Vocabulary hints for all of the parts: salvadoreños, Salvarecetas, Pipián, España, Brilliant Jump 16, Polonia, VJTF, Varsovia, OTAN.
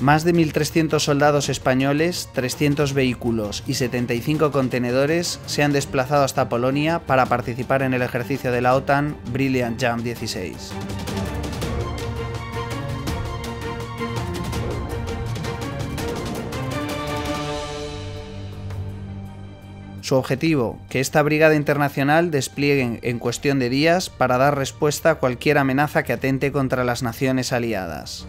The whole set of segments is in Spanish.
Más de 1.300 soldados españoles, 300 vehículos y 75 contenedores se han desplazado hasta Polonia para participar en el ejercicio de la OTAN Brilliant Jump 16. Su objetivo, que esta brigada internacional despliegue en cuestión de días para dar respuesta a cualquier amenaza que atente contra las naciones aliadas.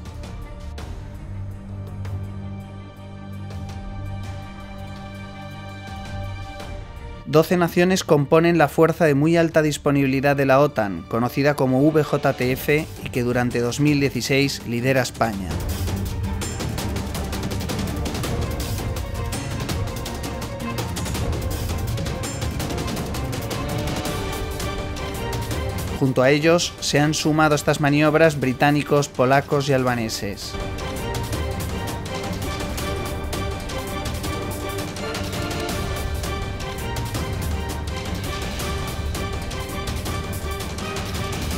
Doce naciones componen la fuerza de muy alta disponibilidad de la OTAN, conocida como VJTF, y que durante 2016 lidera España. Junto a ellos se han sumado a estas maniobras británicos, polacos y albaneses.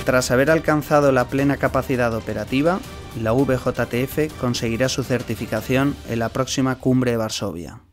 Tras haber alcanzado la plena capacidad operativa, la VJTF conseguirá su certificación en la próxima cumbre de Varsovia.